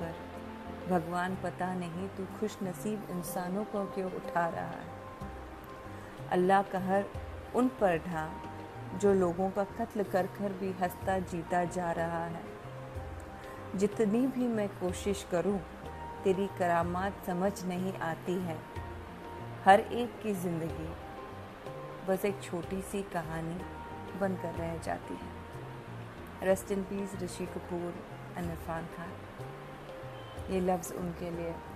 पर भगवान पता नहीं तू खुशनसीब इंसानों को क्यों उठा रहा है। अल्लाह का हर उन पर ढा जो लोगों का कत्ल कर कर भी हंसता जीता जा रहा है। जितनी भी मैं कोशिश करूं, तेरी करामात समझ नहीं आती है। हर एक की जिंदगी बस एक छोटी सी कहानी बनकर रह जाती है। Rest in peace Rishi Kapoor, Irrfan Khan. ये लफ्ज़ उनके लिए